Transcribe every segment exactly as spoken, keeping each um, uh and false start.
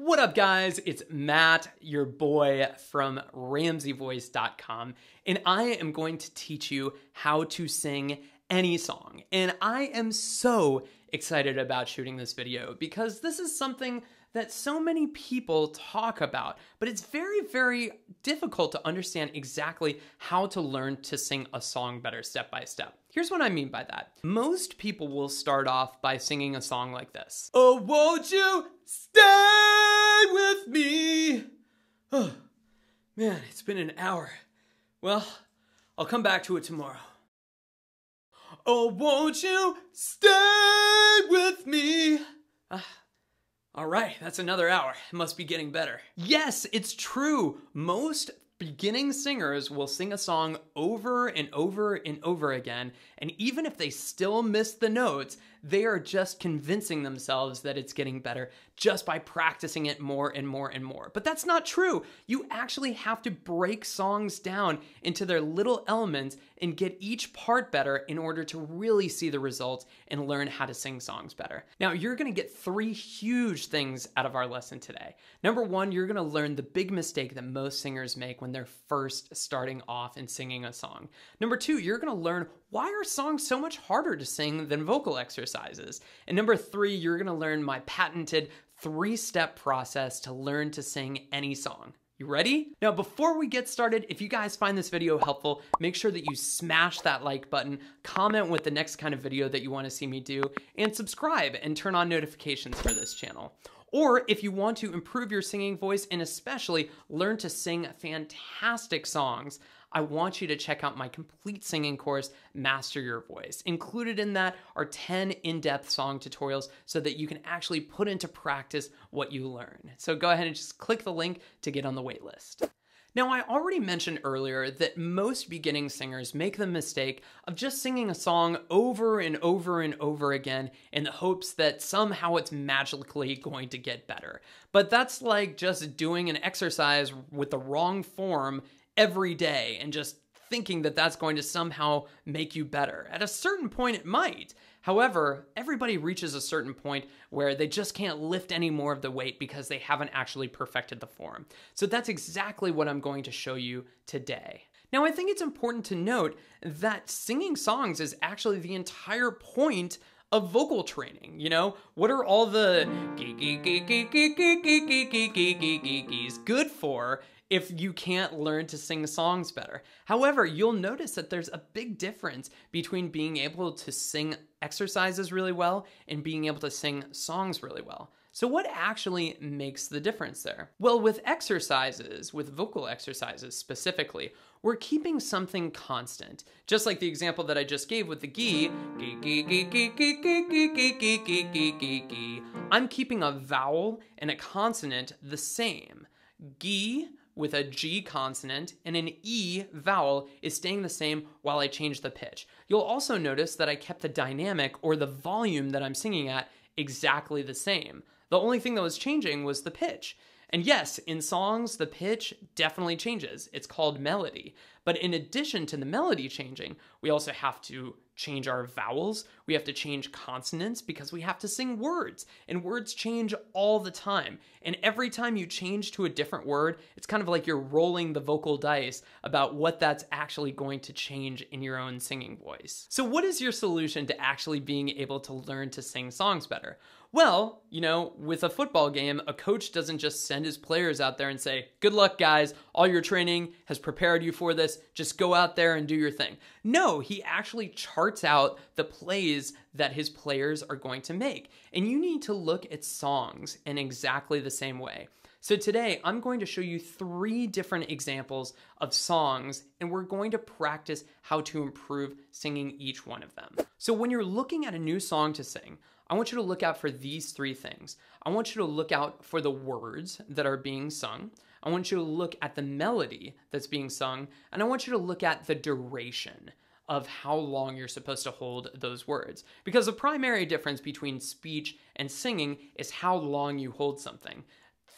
What up, guys? It's Matt, your boy from Ramsey Voice dot com, and I am going to teach you how to sing any song. And I am so excited about shooting this video because this is something that so many people talk about, but it's very, very difficult to understand exactly how to learn to sing a song better step by step. Here's what I mean by that. Most people will start off by singing a song like this. Oh, won't you stay with me? Oh, man, it's been an hour. Well, I'll come back to it tomorrow. Oh, won't you stay with me? Uh, All right, that's another hour. It must be getting better. Yes, it's true. Most beginning singers will sing a song over and over and over again, and even if they still miss the notes, they are just convincing themselves that it's getting better just by practicing it more and more and more. But that's not true. You actually have to break songs down into their little elements and get each part better in order to really see the results and learn how to sing songs better. Now, you're gonna get three huge things out of our lesson today. Number one, you're gonna learn the big mistake that most singers make when they're first starting off and singing a song. Number two, you're gonna learn why are songs so much harder to sing than vocal exercises? And number three, you're gonna learn my patented three-step process to learn to sing any song. You ready? Now, before we get started, if you guys find this video helpful, make sure that you smash that like button, comment with the next kind of video that you wanna see me do, and subscribe and turn on notifications for this channel. Or if you want to improve your singing voice and especially learn to sing fantastic songs, I want you to check out my complete singing course, Master Your Voice. Included in that are ten in-depth song tutorials so that you can actually put into practice what you learn. So go ahead and just click the link to get on the wait list. Now, I already mentioned earlier that most beginning singers make the mistake of just singing a song over and over and over again in the hopes that somehow it's magically going to get better. But that's like just doing an exercise with the wrong form every day and just thinking that that's going to somehow make you better. At a certain point, it might. However, everybody reaches a certain point where they just can't lift any more of the weight because they haven't actually perfected the form. So that's exactly what I'm going to show you today. Now, I think it's important to note that singing songs is actually the entire point of vocal training, you know? What are all the good for if you can't learn to sing songs better? However, you'll notice that there's a big difference between being able to sing exercises really well and being able to sing songs really well. So what actually makes the difference there? Well, with exercises, with vocal exercises specifically, we're keeping something constant. Just like the example that I just gave with the gi, I'm keeping a vowel and a consonant the same. Gi with a G consonant and an E vowel is staying the same while I change the pitch. You'll also notice that I kept the dynamic or the volume that I'm singing at exactly the same. The only thing that was changing was the pitch. And yes, in songs, the pitch definitely changes. It's called melody. But in addition to the melody changing, we also have to change our vowels. We have to change consonants because we have to sing words. And words change all the time. And every time you change to a different word, it's kind of like you're rolling the vocal dice about what that's actually going to change in your own singing voice. So what is your solution to actually being able to learn to sing songs better? Well, you know, with a football game, a coach doesn't just send his players out there and say, good luck, guys, all your training has prepared you for this, just go out there and do your thing. No, he actually charts out the plays that his players are going to make. And you need to look at songs in exactly the same way. So today, I'm going to show you three different examples of songs, and we're going to practice how to improve singing each one of them. So when you're looking at a new song to sing, I want you to look out for these three things. I want you to look out for the words that are being sung. I want you to look at the melody that's being sung. And I want you to look at the duration of how long you're supposed to hold those words. Because the primary difference between speech and singing is how long you hold something.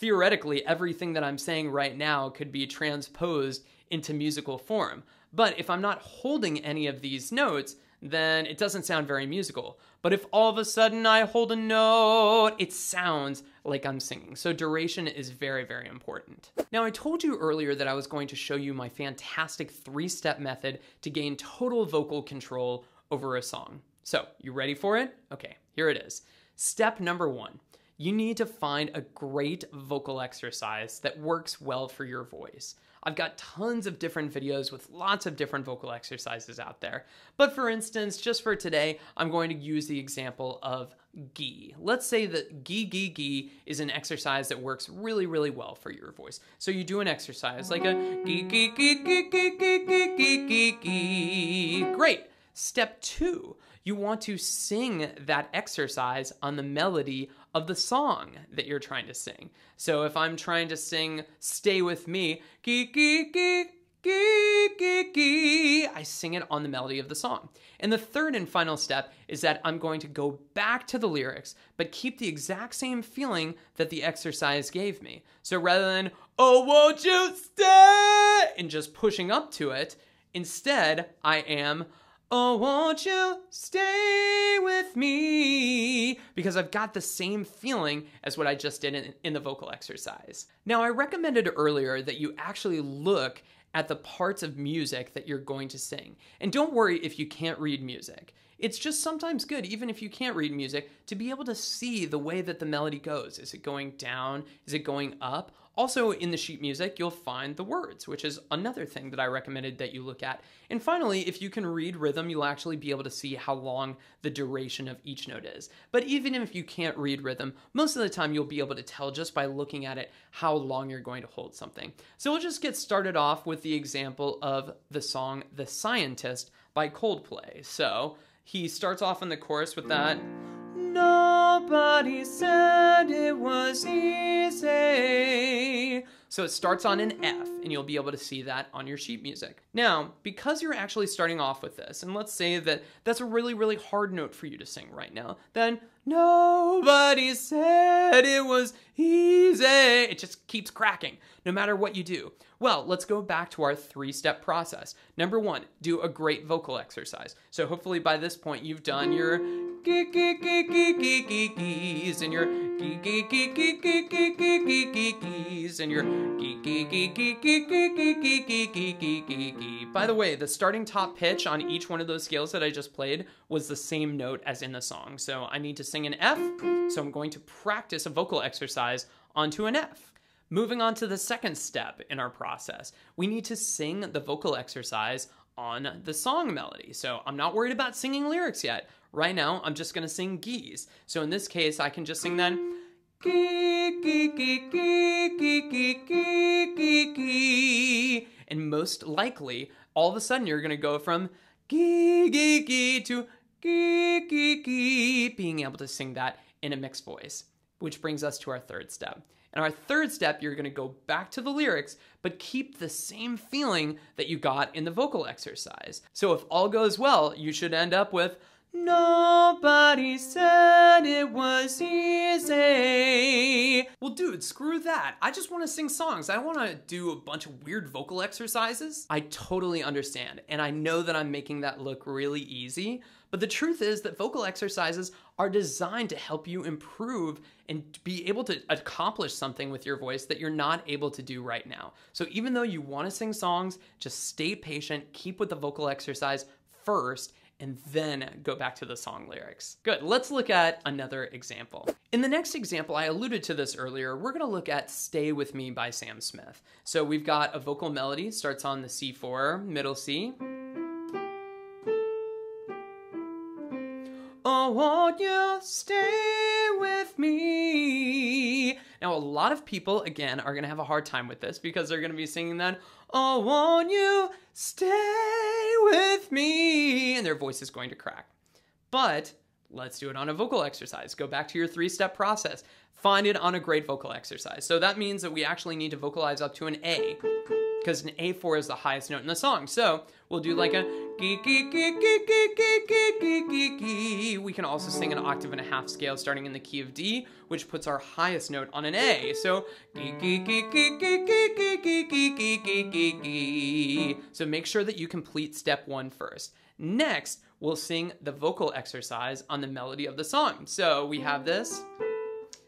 Theoretically, everything that I'm saying right now could be transposed into musical form. But if I'm not holding any of these notes, then it doesn't sound very musical. But if all of a sudden I hold a note, it sounds like I'm singing. So duration is very, very important. Now, I told you earlier that I was going to show you my fantastic three-step method to gain total vocal control over a song. So you ready for it? Okay, here it is. Step number one, you need to find a great vocal exercise that works well for your voice. I've got tons of different videos with lots of different vocal exercises out there. But for instance, just for today, I'm going to use the example of gee. Let's say that gee, gee, gee is an exercise that works really, really well for your voice. So you do an exercise like a gee, gee, gee, gee, gee, gee, gee, gee, gee, gee. Great. Step two, you want to sing that exercise on the melody of the song that you're trying to sing. So if I'm trying to sing Stay With Me, gee, gee, gee, gee, gee, gee, I sing it on the melody of the song. And the third and final step is that I'm going to go back to the lyrics, but keep the exact same feeling that the exercise gave me. So rather than, oh, won't you stay, and just pushing up to it, instead I am, oh, won't you stay with me? Because I've got the same feeling as what I just did in, in the vocal exercise. Now, I recommended earlier that you actually look at the parts of music that you're going to sing. And don't worry if you can't read music. It's just sometimes good, even if you can't read music, to be able to see the way that the melody goes. Is it going down? Is it going up? Also, in the sheet music, you'll find the words, which is another thing that I recommended that you look at. And finally, if you can read rhythm, you'll actually be able to see how long the duration of each note is. But even if you can't read rhythm, most of the time you'll be able to tell just by looking at it how long you're going to hold something. So we'll just get started off with the example of the song The Scientist by Coldplay. So he starts off in the chorus with that. Nobody said it was easy. So it starts on an F, and you'll be able to see that on your sheet music. Now, because you're actually starting off with this, and let's say that that's a really, really hard note for you to sing right now, then nobody said it was easy. It just keeps cracking, no matter what you do. Well, let's go back to our three-step process. Number one, do a great vocal exercise. So hopefully by this point, you've done your gee, gee, gee, gee, gee, gee, gees, and your gee, gee, gee, gee, gee, gee, gee, gee, gee, gees, and your gee, gee, gee, gee, gee, gee, gee, gee, gee, gee, gee, gee. By the way, the starting top pitch on each one of those scales that I just played was the same note as in the song. So I need to sing an F, so I'm going to practice a vocal exercise onto an F. Moving on to the second step in our process, we need to sing the vocal exercise on the song melody. So I'm not worried about singing lyrics yet. Right now, I'm just gonna sing gees. So in this case, I can just sing that gee, gee, gee, gee, gee, gee, gee, gee, gee. And most likely, all of a sudden, you're gonna go from gee, gee, gee to gee, gee, gee, being able to sing that in a mixed voice, which brings us to our third step. And our third step, you're gonna go back to the lyrics, but keep the same feeling that you got in the vocal exercise. So if all goes well, you should end up with, nobody said it was easy. Well, dude, screw that. I just want to sing songs. I don't want to do a bunch of weird vocal exercises. I totally understand. And I know that I'm making that look really easy. But the truth is that vocal exercises are designed to help you improve and be able to accomplish something with your voice that you're not able to do right now. So even though you want to sing songs, just stay patient, keep with the vocal exercise first, and then go back to the song lyrics. Good, let's look at another example. In the next example, I alluded to this earlier, we're gonna look at Stay With Me by Sam Smith. So we've got a vocal melody, starts on the C four, middle C. Oh, won't you stay with me? Now, a lot of people, again, are gonna have a hard time with this because they're gonna be singing that, oh, won't you stay with me? And their voice is going to crack. But let's do it on a vocal exercise. Go back to your three-step process. Find it on a great vocal exercise. So that means that we actually need to vocalize up to an A, because an A four is the highest note in the song. So we'll do like a gee, gee, gee, gee, gee, gee, gee, gee, gee. We can also sing an octave and a half scale starting in the key of D, which puts our highest note on an A. So gee, gee, gee, gee, gee, gee, gee, gee, gee, gee, gee. So make sure that you complete step one first. Next, we'll sing the vocal exercise on the melody of the song. So we have this.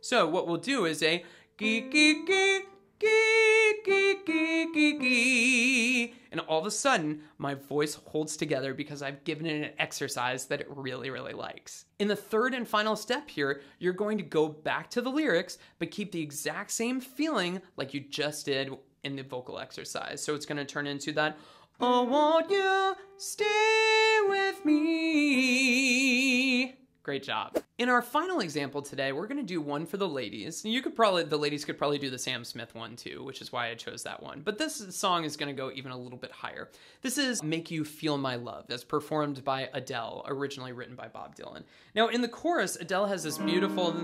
So what we'll do is a gee, gee, gee, gee, gee, gee, gee, gee. And all of a sudden, my voice holds together because I've given it an exercise that it really, really likes. In the third and final step here, you're going to go back to the lyrics, but keep the exact same feeling like you just did in the vocal exercise. So it's gonna turn into that, oh, won't you stay with me? Great job. In our final example today, we're gonna do one for the ladies. You could probably, the ladies could probably do the Sam Smith one too, which is why I chose that one. But this song is gonna go even a little bit higher. This is Make You Feel My Love, as performed by Adele, originally written by Bob Dylan. Now in the chorus, Adele has this beautiful,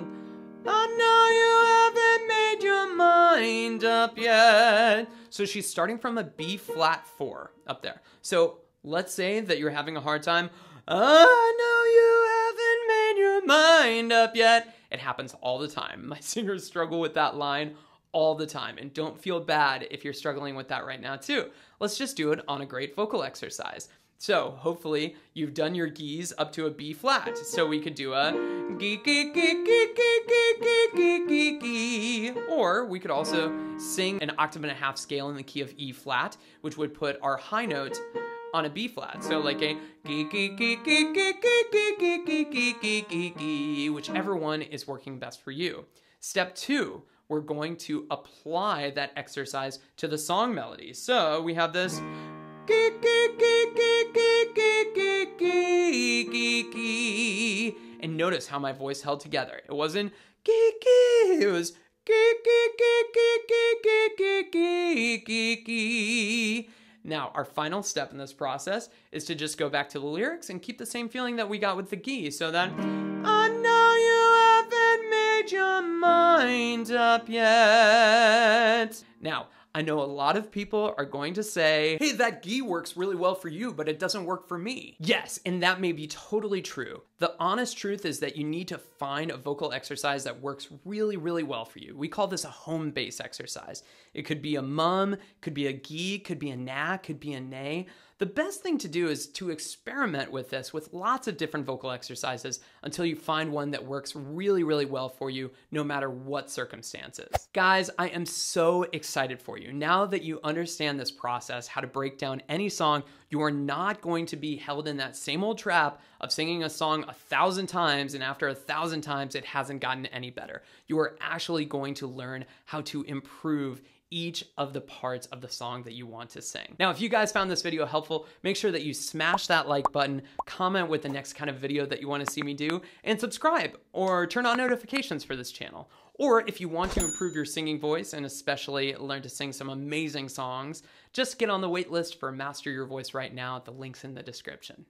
I know you haven't made your mind up yet. So she's starting from a B flat four up there. So let's say that you're having a hard time. I know you haven't mind up yet. It happens all the time. My singers struggle with that line all the time, and don't feel bad if you're struggling with that right now too. Let's just do it on a great vocal exercise. So hopefully you've done your gees up to a B flat. So we could do a gee, gee, gee, gee, gee, gee, gee, gee, gee. Or we could also sing an octave and a half scale in the key of E flat, which would put our high note on a B flat. So like a gee, gee, gee, gee, gee, gee, gee, gee, gee, gee, gee, gee, whichever one is working best for you. Step two, we're going to apply that exercise to the song melody. So we have this gee, gee, gee, gee, gee, gee, gee, gee, gee, and notice how my voice held together. It wasn't gee, gee, it was gee, gee, gee, gee, gee, gee, gee, gee, gee. Now, our final step in this process is to just go back to the lyrics and keep the same feeling that we got with the gi. So then, I know you haven't made your mind up yet. Now, I know a lot of people are going to say, hey, that gi works really well for you, but it doesn't work for me. Yes, and that may be totally true. The honest truth is that you need to find a vocal exercise that works really, really well for you. We call this a home base exercise. It could be a mum, could be a gi, could be a na, could be a nay. The best thing to do is to experiment with this with lots of different vocal exercises until you find one that works really, really well for you, no matter what circumstances. Guys, I am so excited for you. Now that you understand this process, how to break down any song, you are not going to be held in that same old trap of singing a song a thousand times and after a thousand times it hasn't gotten any better. You are actually going to learn how to improve each of the parts of the song that you want to sing. Now, if you guys found this video helpful, make sure that you smash that like button, comment with the next kind of video that you want to see me do, and subscribe or turn on notifications for this channel. Or if you want to improve your singing voice and especially learn to sing some amazing songs, just get on the wait list for Master Your Voice right now. The link's in the description.